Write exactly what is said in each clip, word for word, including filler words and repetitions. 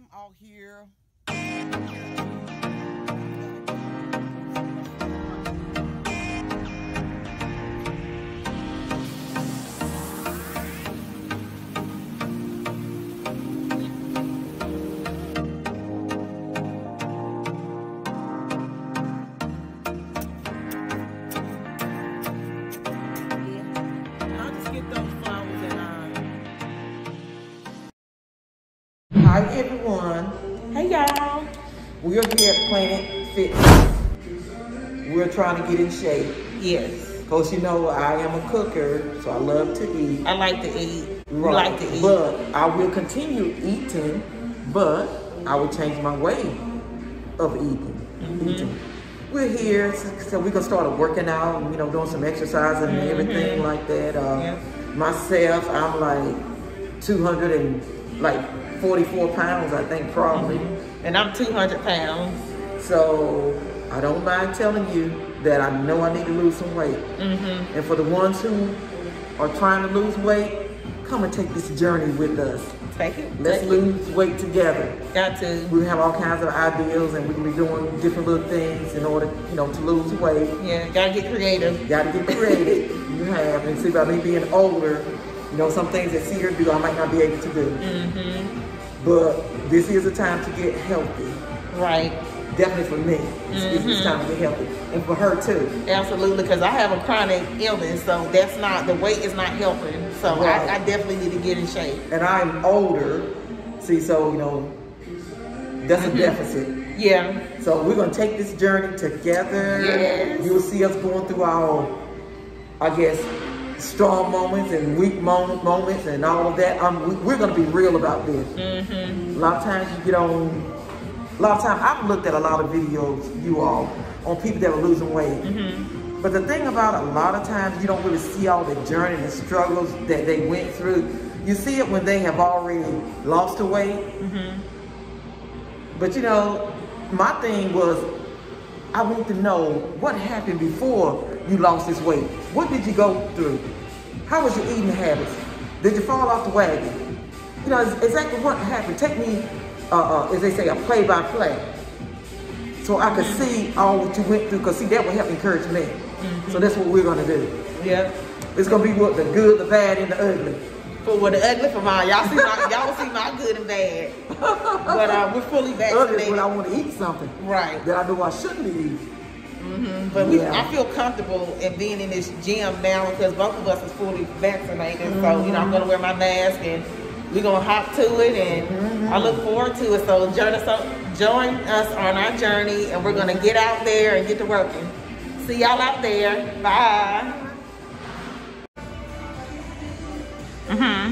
I'm out here. Hi everyone. Hey y'all. We are here at Planet Fitness. We're trying to get in shape. Yes. Cause you know I am a cooker, so I love to eat. I like to eat. Right. I like to eat. But I will continue eating, but I will change my way of eating. Mm-hmm. eating. We're here so we can start working out, you know, doing some exercising mm-hmm. and everything like that. Uh, yes. Myself, I'm like two hundred and like forty-four pounds, I think, probably. Mm-hmm. And I'm two hundred pounds. So I don't mind telling you that I know I need to lose some weight. Mm-hmm. And for the ones who are trying to lose weight, come and take this journey with us. Take it. Let's take lose it. weight together. Got to. We have all kinds of ideas and we can be doing different little things in order, you know, to lose weight. Yeah, gotta get creative. Gotta get creative. You have. And see, by me being older, you know, some things that Sierra do, I might not be able to do. Mm-hmm. But this is a time to get healthy. Right. Definitely for me. It's, mm-hmm. it's time to get healthy. And for her too. Absolutely, because I have a chronic illness, so that's not, the weight is not helping. So right. I, I definitely need to get in shape. And I'm older, see, so, you know, that's mm-hmm. a deficit. Yeah. So we're going to take this journey together. Yes. You'll see us going through our, I guess, strong moments and weak moment, moments and all of that. Um, we're going to be real about this. Mm-hmm. A lot of times you get on, a lot of times I've looked at a lot of videos, you all, on people that are losing weight. Mm-hmm. But the thing about a lot of times you don't really see all the journey and the struggles that they went through. You see it when they have already lost the weight. Mm-hmm. But you know, my thing was, I want to know what happened before you lost this weight. What did you go through? How was your eating habits? Did you fall off the wagon? You know, exactly what happened. Take me, uh, uh, as they say, a play-by-play. -play. So I could see all what you went through, because see, that would help encourage me. Mm-hmm. So that's what we're gonna do. Yeah. It's gonna be what the good, the bad, and the ugly. For well, the ugly for mine. Y'all see my, y'all see my good and bad. But uh, we're fully vaccinated. Ugly when I want to eat something. Right. That I know I shouldn't be eating. Mm-hmm. But yeah. we, I feel comfortable in being in this gym now because both of us is fully vaccinated. Mm-hmm. So, you know, I'm going to wear my mask and we're going to hop to it. And mm-hmm. I look forward to it. So join us, up, join us on our journey and we're going to get out there and get to working. See y'all out there. Bye. Mm-hmm.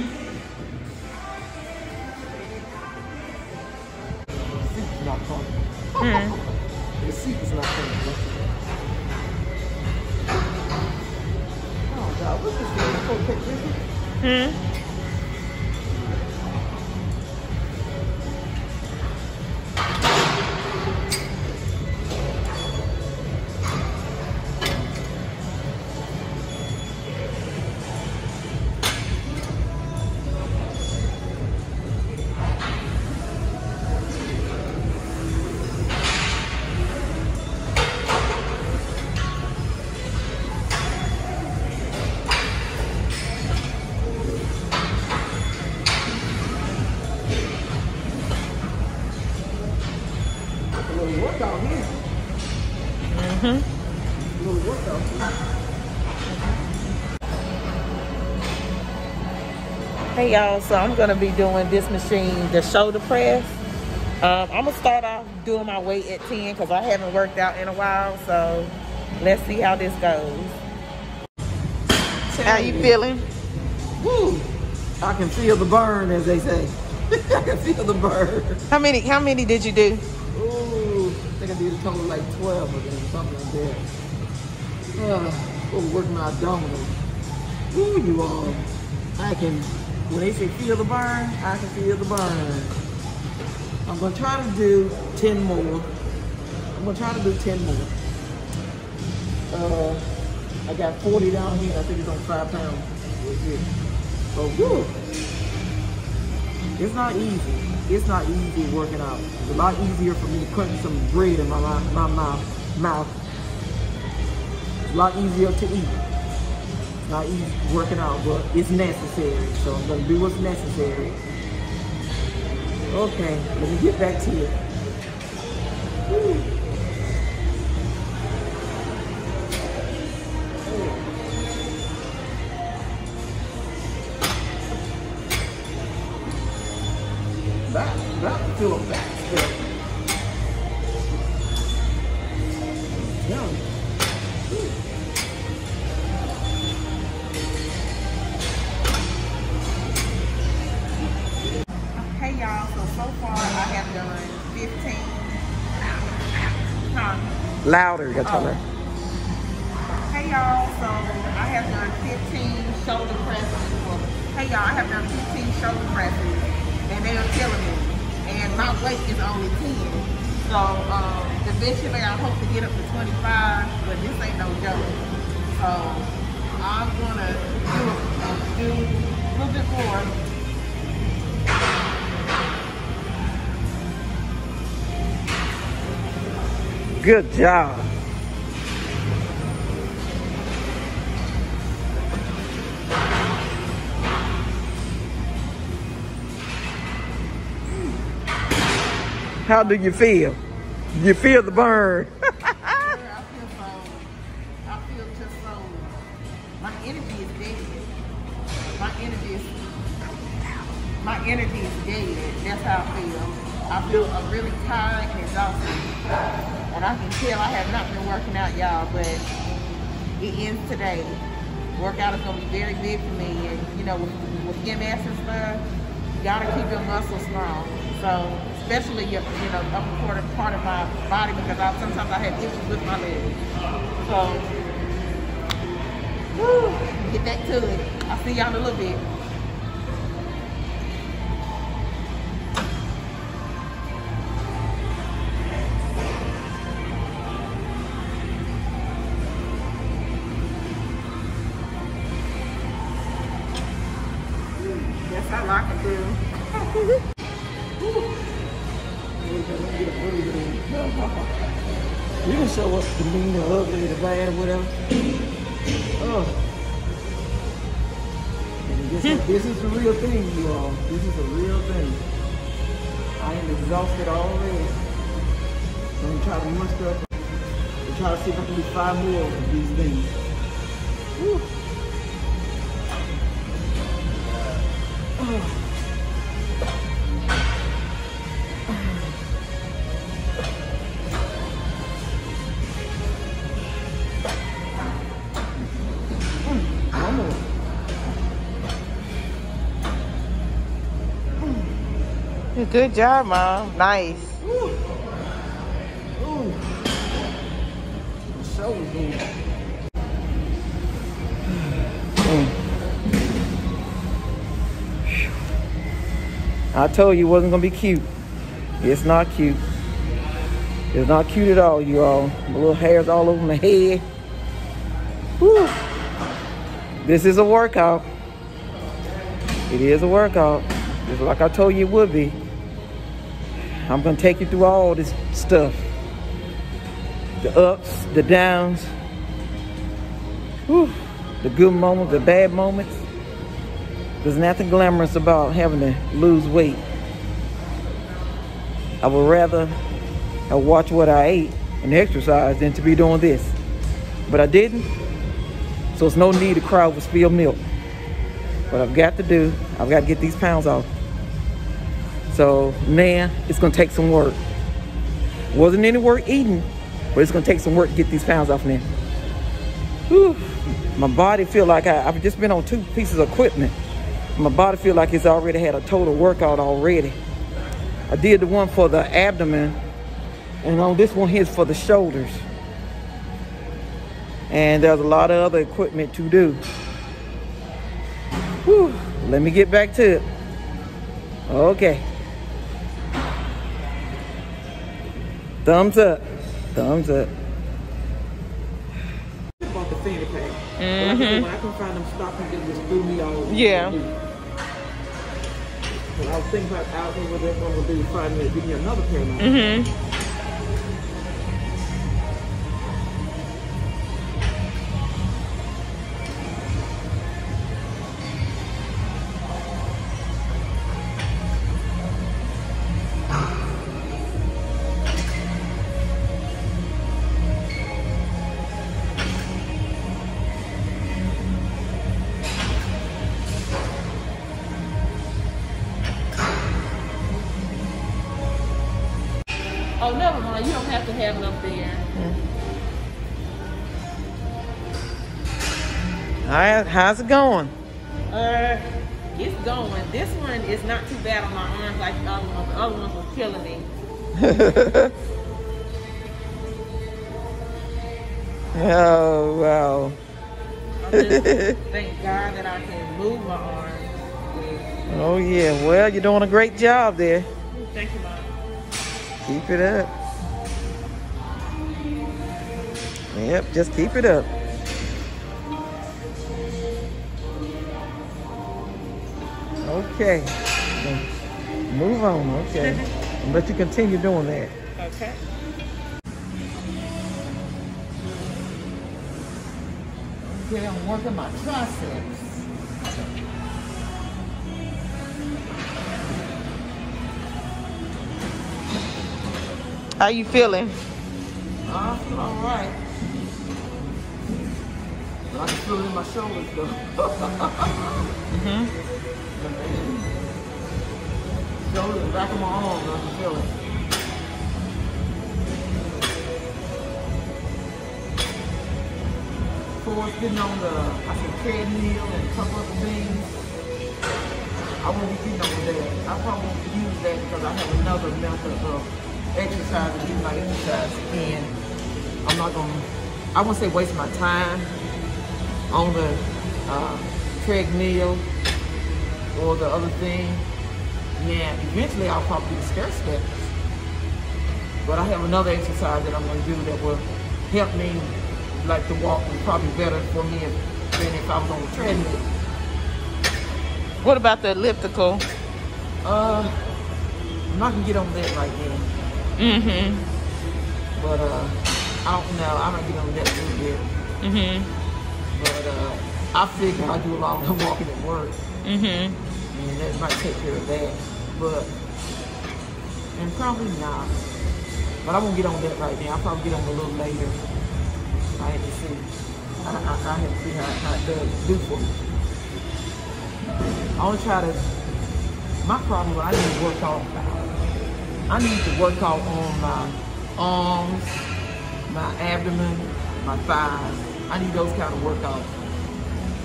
Mm-hmm. The seat is not coming. What's this thing? Hey y'all, so I'm gonna be doing this machine, the shoulder press. Um, I'm gonna start off doing my weight at ten because I haven't worked out in a while. So let's see how this goes. How you feeling? Woo! I can feel the burn, as they say. I can feel the burn. How many? How many did you do? Ooh, I think I did a total of like twelve of them, something like that. Uh, oh, working my abdominals. Ooh, you all! I can. When they say feel the burn, I can feel the burn. I'm gonna try to do ten more. I'm gonna try to do ten more. Uh, I got forty down here. I think it's on five pounds. So whew. It's not easy. it's not easy working out. It's a lot easier for me putting some bread in my, my, my mouth. It's a lot easier to eat. It's not easy working out, but it's necessary. So I'm gonna do what's necessary. Okay, let me get back to it. Woo. Do a back step. Yum. Hey y'all, so so far I have done fifteen. Huh? Louder, you tell her. Hey y'all, so I have done fifteen shoulder presses. Well, hey y'all, I have done fifteen shoulder presses and they are killing me. And my weight is only ten. So um, eventually I hope to get up to twenty-five, but this ain't no joke. So I'm gonna do, uh, do a little bit more. Good job. How do you feel? You feel the burn. Girl, I feel so, I feel just so, my energy is dead. My energy is, my energy is dead. That's how I feel. I feel I'm really tired and exhausted. And I can tell I have not been working out, y'all, but it ends today. Workout is gonna be very big for me. And you know, with, with gymnastics and stuff, you gotta keep your muscles strong. So, especially your, you know, upper quarter part of my body, because I, sometimes I have issues with my legs. So, woo, get back to it. I'll see y'all in a little bit. That's all I can do. You can show us the mean, the ugly, the bad, whatever. Oh. And this, is, this is the real thing, you all. This is the real thing. I am exhausted already. I'm gonna try to muster up and try to see if I can do five more of these things. Woo. Oh. Good job, Mom. Nice. Ooh. Ooh. So good. Mm. I told you it wasn't going to be cute. It's not cute. It's not cute at all, you all. My little hair's all over my head. Woo. This is a workout. It is a workout. Just like I told you it would be. I'm gonna take you through all this stuff. The ups, the downs, whew, the good moments, the bad moments. There's nothing glamorous about having to lose weight. I would rather I watch what I ate and exercise than to be doing this. But I didn't, so it's no need to cry over spilled milk. What I've got to do, I've got to get these pounds off. So, man, it's gonna take some work. Wasn't any work eating, but it's gonna take some work to get these pounds off now. Whew. My body feel like I, I've just been on two pieces of equipment. My body feel like it's already had a total workout already. I did the one for the abdomen, and on this one here's for the shoulders. And there's a lot of other equipment to do. Whew. Let me get back to it. Okay. Thumbs up. Thumbs up. About the fanny pack. Mm-hmm. When I can find them stopping, it just threw me all. Yeah. And I was thinking about out and what that one would do, five minutes, give me another pair of knives. Oh, never mind. You don't have to have it up there. Mm-hmm. All right, how's it going? Uh, it's going. This one is not too bad on my arms like the other one. The other one was killing me. Oh, wow. Just, thank God that I can move my arms. Yeah. Oh, yeah. Well, you're doing a great job there. Thank you, Mom. Keep it up. Yep, just keep it up. Okay. Move on, okay. But you continue doing that. Okay. Okay, I'm working my triceps. How you feeling? I feel all right. I can feel it in my shoulders though. Mm-hmm. Shoulders, back of my arms, I can feel it. Force getting on the, I can treadmill and a couple other things. I won't be getting over that. I probably won't use that because I have another method of exercise and do my exercise, and I'm not gonna, I won't say waste my time on the uh, treadmill or the other thing. Yeah, eventually I'll probably discuss that. But I have another exercise that I'm gonna do that will help me, like the walk is probably better for me than if I was on the treadmill. What about the elliptical? Uh, I'm not gonna get on that right now. Mm-hmm. But uh, I don't know. I don't get on that a little bit. Mm-hmm. But uh, I figure I do a lot of walking at work. Mm-hmm. And that might take care of that. But and probably not. But I won't get on that right now. I'll probably get on a little later. I have to see. I I, I have to see how, how it does do for me. I want to try to. My problem is I need to work off. I need to work out on my arms, my abdomen, my thighs. I need those kind of workouts.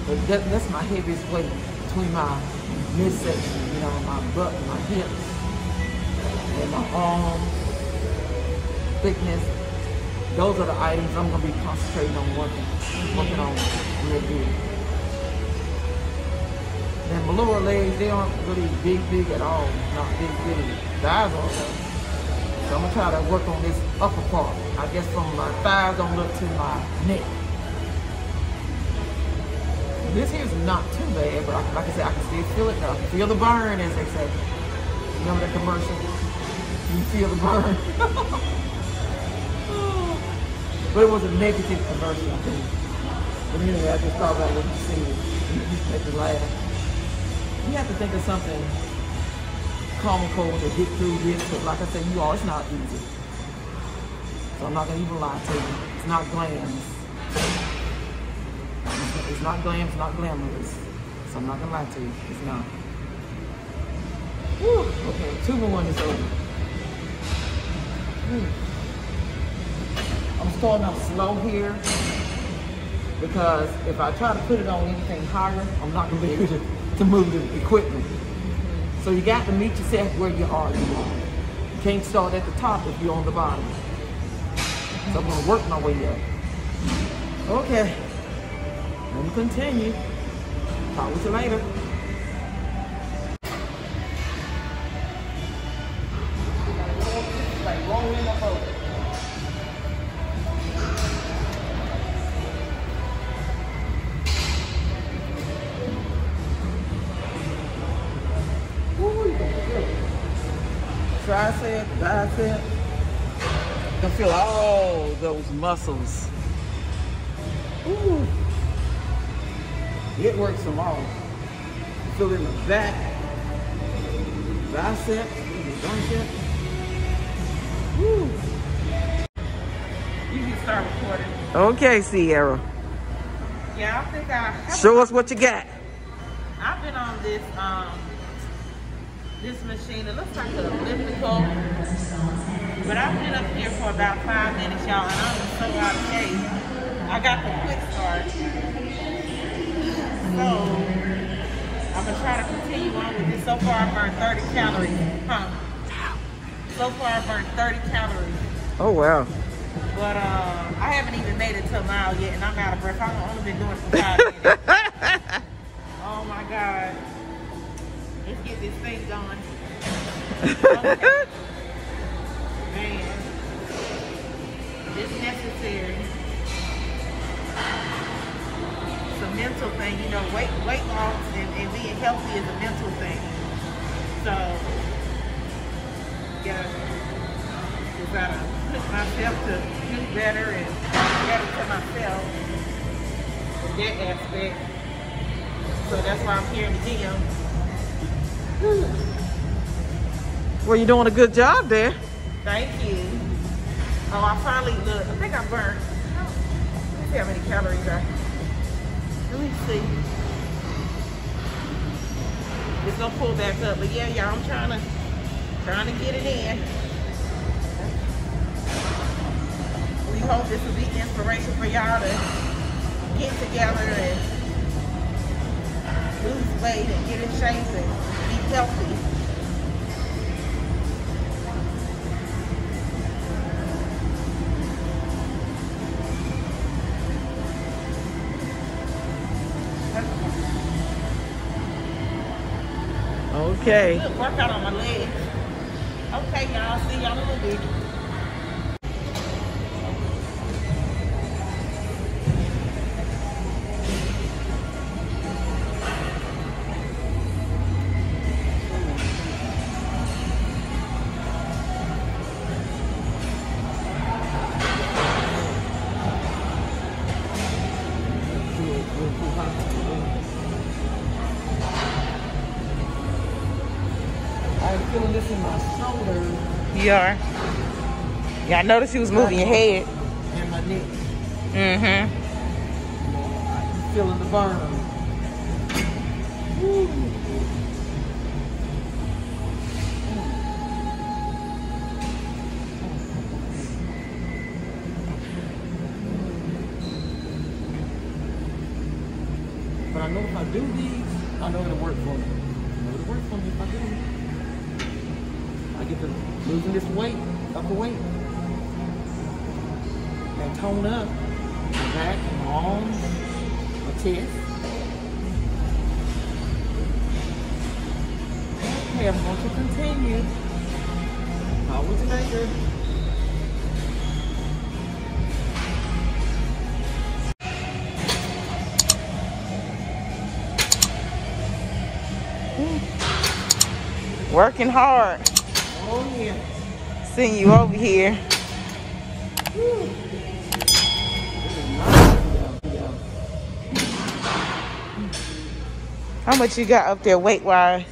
But that, that's my heaviest weight between my midsection, you know, my butt, my hips, and my arms, thickness. Those are the items I'm gonna be concentrating on working, working on real big. And my lower legs, they aren't really big, big at all. Not big, big. Thighs are. So I'm gonna try to work on this upper part. I guess from my thighs on up to my neck. This here's not too bad, but I, like I said, I can still feel it. I can feel the burn, as they say. Remember that commercial? You feel the burn. But it was a negative commercial, I think. But anyway, I just thought about what you see. You make it laugh. You have to think of something comical to get through this, but like I said, you all, it's not easy. So I'm not gonna even lie to you. It's not glam. It's not glam, it's not glamorous. So I'm not gonna lie to you, it's not. Whew, okay, two to one is over. Whew. I'm starting off slow here because if I try to put it on anything higher, I'm not gonna be able to. to move the equipment. So you got to meet yourself where you are. You can't start at the top if you're on the bottom. So I'm gonna work my way up. Okay, let me continue. Talk with you later. Like rolling up over. Ooh, tricep, bicep. You can feel all those muscles. Ooh. It works them all. You feel it in the back, bicep, tricep. Woo. You can start recording. Okay, Sierra. Yeah, I think I... Show us what you got. I've been on this, um, this machine. It looks like an elliptical. But I've been up here for about five minutes, y'all, and I'm so out of shape. I got the quick start. So, I'm going to try to continue on with this. So far, I burned thirty calories. Huh? So far, I burned thirty calories. Oh, wow. But uh, I haven't even made it to a mile yet, and I'm out of breath. I've only been doing it for five minutes. Oh, my God. Let's get this thing going. Okay. Man. It's necessary. It's a mental thing. You know, weight, weight loss and, and being healthy is a mental thing. So, yeah. Just gotta push myself to do better and better to myself. That aspect. So that's why I'm here in the gym. Well, you're doing a good job there. Thank you. Oh, I probably look. I think I burned. Let me see how many calories I. Let me see. It's gonna pull back up, but yeah, y'all, I'm trying to, trying to get it in. We hope this will be inspiration for y'all to get together and lose weight and get in shape and be healthy. Okay. Good workout on my legs. Okay, y'all. See y'all in a little bit. You are. Yeah, I noticed you was moving your head. And my neck. Mm-hmm. I'm feeling the burn. Woo. But I know if I do these, I know it'll work for me. I know it'll work for me if I do these. I get to losing this weight, upper weight, and tone up my back, my arms, my chest. Okay, I'm going to continue. How was it later? Working hard. Oh, yeah. Seeing you over here. Woo. How much you got up there weight-wise?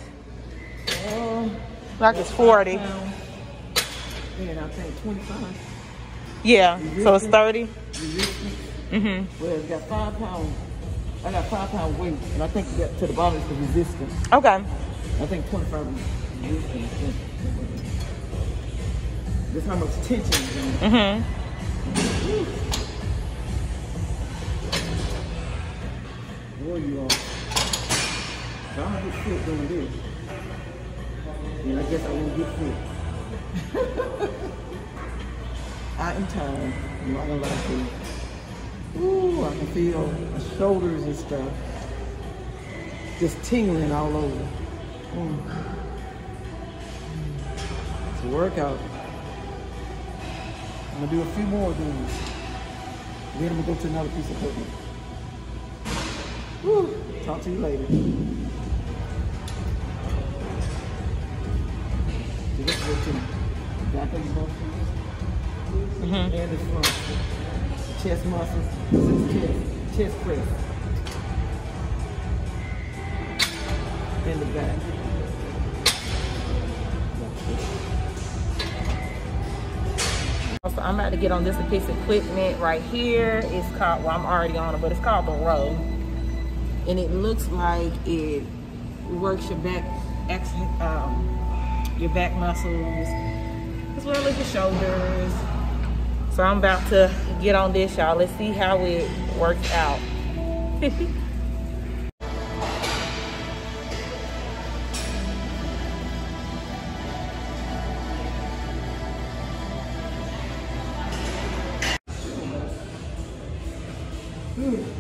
Oh, like it's forty. And I think twenty-five. Yeah, so it's thirty? Mm-hmm. Well, it's got five pounds. I got five pound weight, and I think you got to the bottom is the resistance. Okay. I think twenty-five is resistance. That's how much tension is in it. Mm-hmm. Boy, you are. So I don't get fit doing this. And I guess I won't get fit. I am tired. You know, I don't like it. Ooh, I can feel my shoulders and stuff just tingling all over. Mm. It's a workout. I'm gonna do a few more of these. Then I'm gonna go to another piece of equipment. Woo! Talk to you later. too. Back of the muscles, mm-hmm. and the front. Chest muscles, chest, chest press. In the back. So I'm about to get on this piece of equipment right here. It's called, well, I'm already on it, but it's called Barreau. And it looks like it works your back, um, your back muscles, as well as your shoulders. So I'm about to get on this, y'all. Let's see how it works out.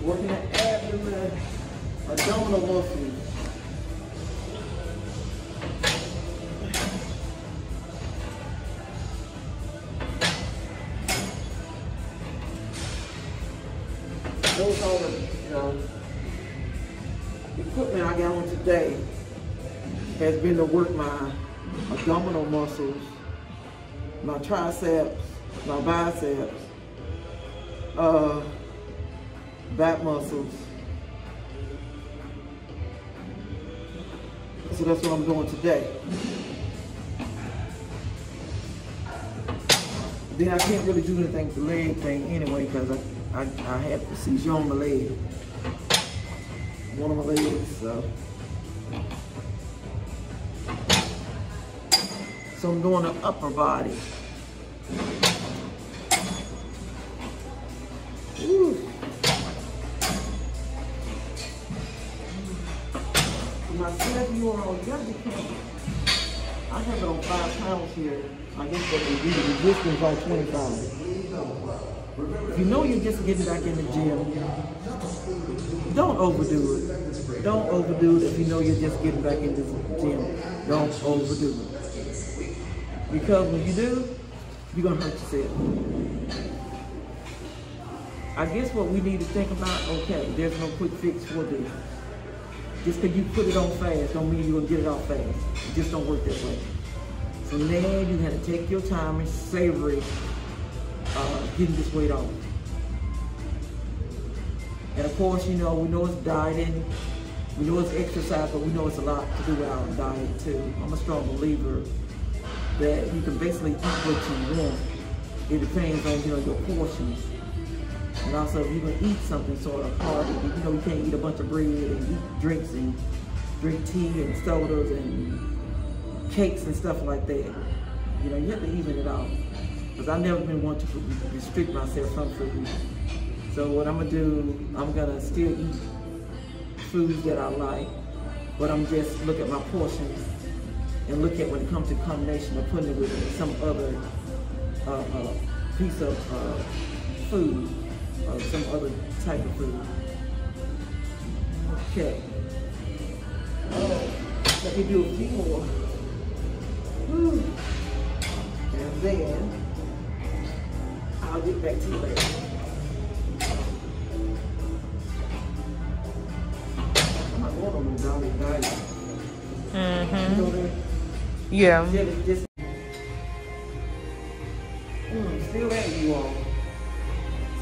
Working the abdomen, abdominal muscles. Those are the uh, equipment I got on today has been to work my abdominal muscles, my triceps, my biceps, uh, back muscles. So that's what I'm doing today. Then I can't really do anything with the leg thing anyway because I I, I had a seizure on my leg, one of my legs, so. So I'm doing the upper body. Woo. My step, you are on the other camera. I have it on five pounds here. I guess that would be the resistance like twenty pounds. If you know you're just getting back in the gym, don't overdo it. Don't overdo it if you know you're just getting back in the gym. Don't overdo it. Because when you do, you're going to hurt yourself. I guess what we need to think about, okay, there's no quick fix for this. Just because you put it on fast don't mean you're going to get it off fast. It just don't work that way. So now you have to take your time and savor it. Uh, getting this weight off. And of course, you know, we know it's dieting, we know it's exercise, but we know it's a lot to do with our diet too. I'm a strong believer that you can basically eat what you want. It depends on, you know, your portions. And also, if you're going to eat something sort of hearty, you know, you can't eat a bunch of bread and eat drinks and drink tea and sodas and cakes and stuff like that. You know, you have to even it out. Because I've never been one to restrict myself from food. So what I'm going to do, I'm going to still eat foods that I like, but I'm just look at my portions and look at when it comes to combination of putting it with some other uh, uh, piece of uh, food or some other type of food. Okay. Oh, let me do a few more. Woo. And then I'll get back to you later. I'm not going on the dollar diet. Mm-hmm. You know that? Yeah. Just, just, mm, still at you all.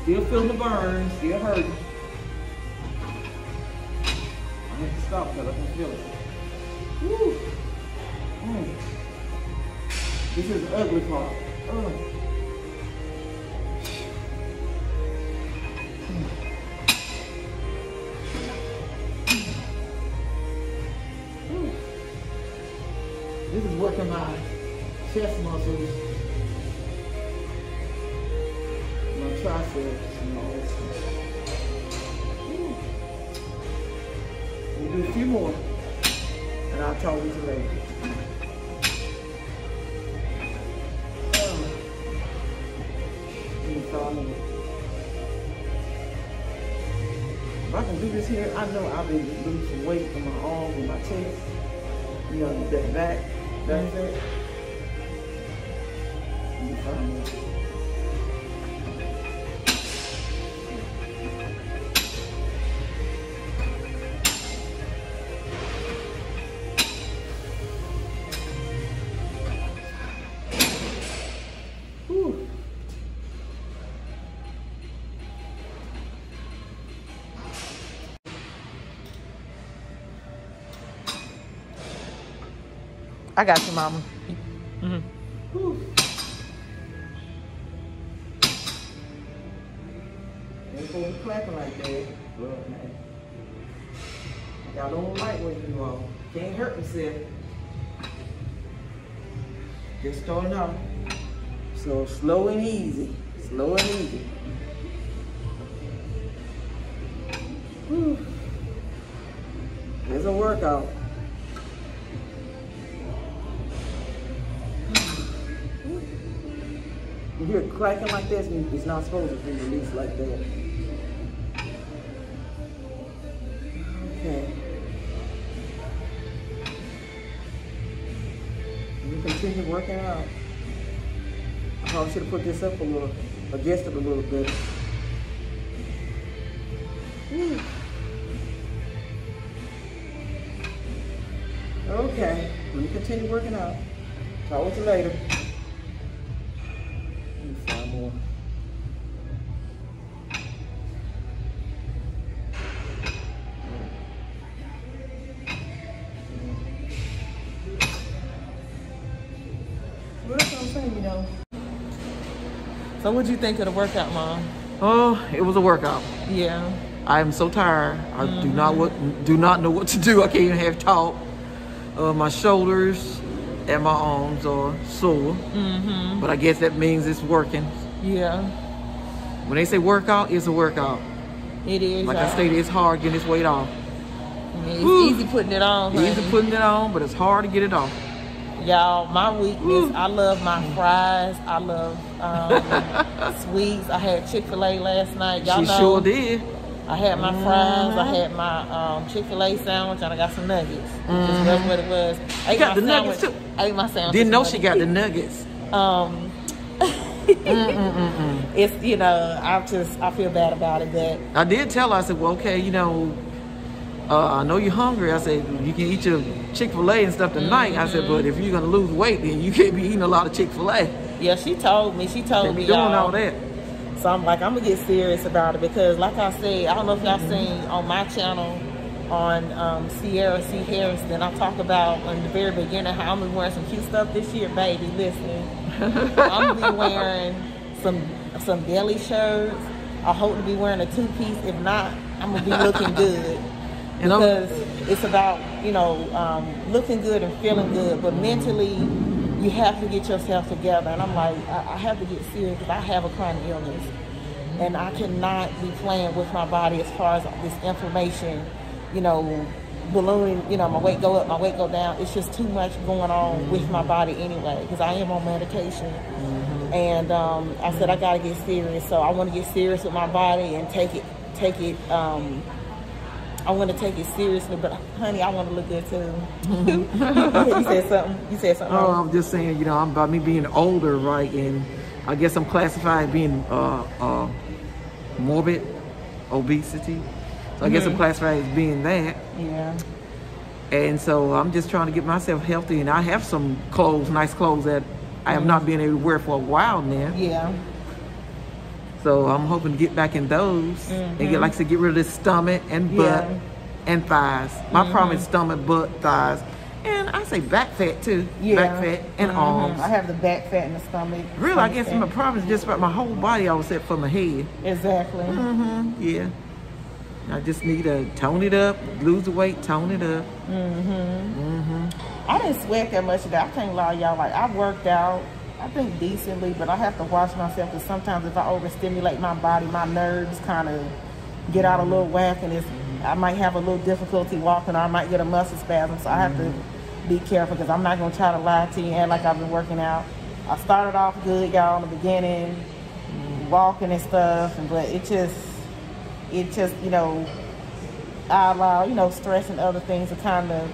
Still feeling the burn. Still hurting. I have to stop because I can feel it. Woo. Mm. This is the ugly part. Mm. This is working my chest muscles, my triceps, and all that stuff. We'll do a few more, and I'll talk with you later. If I can do this here, I know I've been losing weight in my arms and my chest, you know, that back. That's it. I got you, mama. Mm-hmm. Ooh. Before we clapping like that, Lord, man. Y'all don't like what you are. Can't hurt yourself. Just starting off. So slow and easy. Slow and easy. Whew. It's a workout. When you're cracking like this, it's not supposed to be released like that. Okay. We continue working out. I probably should have put this up a little, adjust it a little bit. Whew. Okay, we continue working out. Talk to you later. So what did you think of the workout, Mom? Oh, it was a workout. Yeah. I am so tired. I mm-hmm. do not what, do not know what to do. I can't even have talk. Uh, my shoulders and my arms are sore. Mm-hmm. But I guess that means it's working. Yeah. When they say workout, it's a workout. It is. Like hard. I stated, it's hard getting this weight off. It's Whew. easy putting it on. Honey. Easy putting it on, but it's hard to get it off. Y'all, my weakness, Woo. I love my fries. I love um, sweets. I had Chick-fil-A last night. Y'all know. She sure did. I had my mm-hmm. fries. I had my um, Chick-fil-A sandwich, and I got some nuggets. Mm-hmm. Just that's what it was. I ate got my the sandwich. nuggets, too. I ate my sandwich. Didn't know nuggets. She got the nuggets. Um, Mm-mm-mm-mm. It's, you know, I just, I feel bad about it, but. I did tell her, I said, well, okay, you know, Uh, I know you're hungry. I said, you can eat your Chick-fil-A and stuff tonight. Mm-hmm. I said, but if you're going to lose weight, then you can't be eating a lot of Chick-fil-A. Yeah, she told me. She told me, doing all that. So I'm like, I'm going to get serious about it because, like I said, I don't know if y'all mm-hmm. seen on my channel on um, Sierra C. Harrison, I talk about in the very beginning how I'm going to be wearing some cute stuff this year, baby. Listen, I'm going to be wearing some, some belly shirts. I hope to be wearing a two-piece. If not, I'm going to be looking good. Because it's about, you know, um, looking good and feeling good, but mentally you have to get yourself together. And I'm like, I, I have to get serious because I have a chronic illness and I cannot be playing with my body as far as this inflammation, you know, ballooning, you know, my weight go up, my weight go down. It's just too much going on with my body anyway because I am on medication. And um, I said, I got to get serious. So I want to get serious with my body and take it, take it, um, I want to take it seriously, but honey, I want to look good too. You said something. You said something. Oh, I'm just saying, you know, I'm about me being older, right? And I guess I'm classified as being uh, uh, morbid obesity. So I guess mm-hmm. I'm classified as being that. Yeah. And so I'm just trying to get myself healthy, and I have some clothes, nice clothes that I have mm-hmm. not been able to wear for a while now. Yeah. So I'm hoping to get back in those mm-hmm. and get, like I said, get rid of this stomach and butt yeah. and thighs. My mm-hmm. problem is stomach, butt, thighs, and I say back fat too. Yeah. Back fat and mm-hmm. arms. I have the back fat and the stomach. Really, stomach I guess fat. My problem is just about my whole body, all except for my head. Exactly. Mm-hmm. Yeah. I just need to tone it up, lose the weight, tone it up. Mm-hmm. Mm-hmm. I didn't sweat that much today. I can't lie, y'all. Like I worked out. I think decently, but I have to watch myself because sometimes if I overstimulate my body, my nerves kind of get out a little whack and it's, I might have a little difficulty walking or I might get a muscle spasm. So I have to be careful because I'm not going to try to lie to you and like I've been working out. I started off good, y'all, in the beginning, walking and stuff, and but it just, it just, you know, I allow, you know, stress and other things to kind of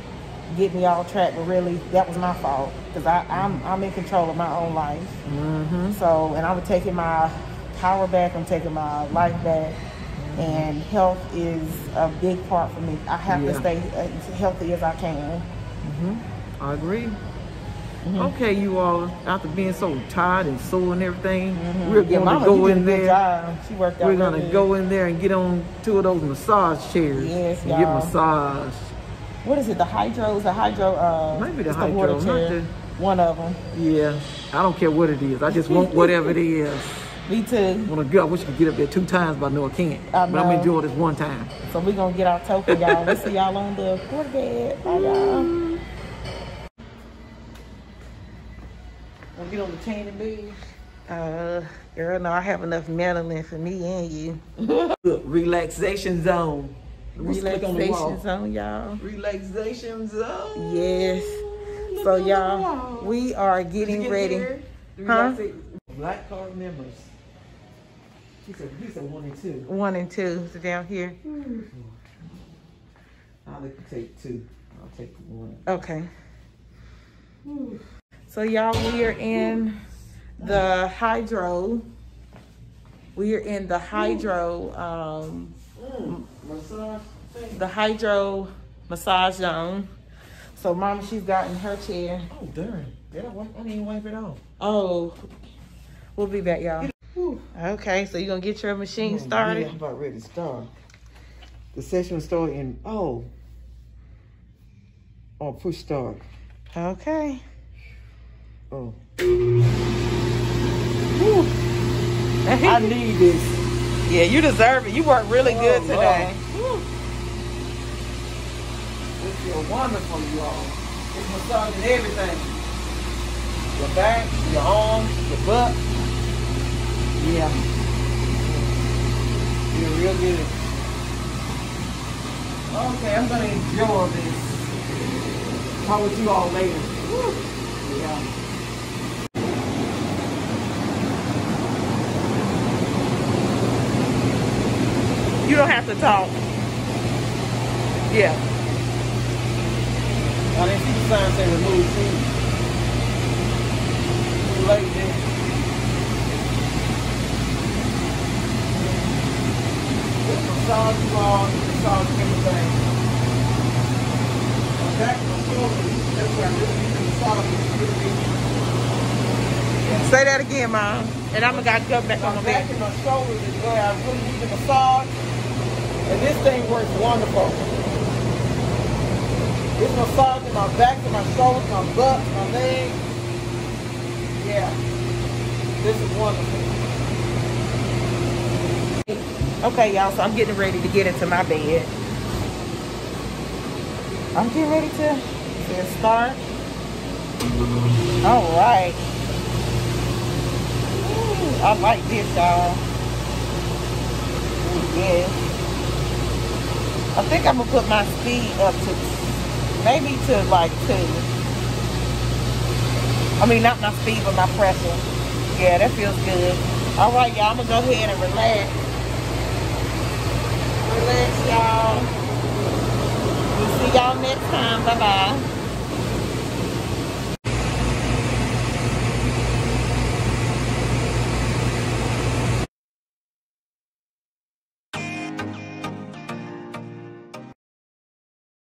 get me all track, but really that was my fault because I I'm, I'm in control of my own life. Mm-hmm. So and I'm taking my power back, I'm taking my life back, and health is a big part for me. I have yeah. to stay as healthy as I can. Mm-hmm. I agree. Mm-hmm. Okay, you all, after being so tired and sore and everything, mm-hmm. we're yeah, going to go in there. She worked out. We're going to go in there and get on two of those massage chairs. Yes, and get massage. what is it? The hydro? Is the hydro? Uh, Maybe the hydro. The water chair, the... One of them. Yeah. I don't care what it is. I just want whatever it is. Me too. When I go, I wish I could get up there two times, but I know I can't. I know. But I'm going to do it this one time. So we're going to get our token, y'all. We'll see y'all on the quarterback. Bye, y'all. Mm. Gonna get on the chain and move. Uh, girl, no, I have enough melanin for me and you. Look, relaxation zone. Relaxation zone, y'all. Relaxation zone. Yes. Look, so y'all, we are getting get ready. Here, huh? Black card members. She said, he said one and two. One and two. So down here. Mm-hmm. I'll take two. I'll take one. Okay. Ooh. So y'all, we are in the hydro. We are in the hydro. Um, mm. Massage thing. The hydro massage zone. So Mama, she's got in her chair. Oh darn! I didn't even wipe it off. Oh, we'll be back, y'all. Okay, so you gonna get your machine oh, started? Yeah, I'm about ready to start. The session start in oh, oh push start. Okay. Oh. I need this. Yeah, you deserve it. You worked really oh, good today. This feels wonderful, you all. It's massaging everything. Your back, your arms, your butt. Yeah. Feel real good. Okay, I'm gonna enjoy this. Talk with you all later. Woo. Yeah. You don't have to talk. Yeah. I didn't see the sign say remove food. Too late then. It's massage you all, it's massage everything. My back and my shoulder, that's where I really need to massage. Say that again, Mom. And I'm going to go back on my back. My back and my shoulders is where I really need to massage. And this thing works wonderful. It's massaging my back and my shoulders, my butt, my legs. Yeah. This is wonderful. Okay, y'all, so I'm getting ready to get into my bed. I'm getting ready to start. All right. Ooh, I like this, y'all. Yes. I think I'm gonna put my speed up to maybe to like two. I mean, not my speed, but my pressure. Yeah, that feels good. All right, y'all, I'm gonna go ahead and relax. Relax, y'all. We'll see y'all next time. Bye-bye.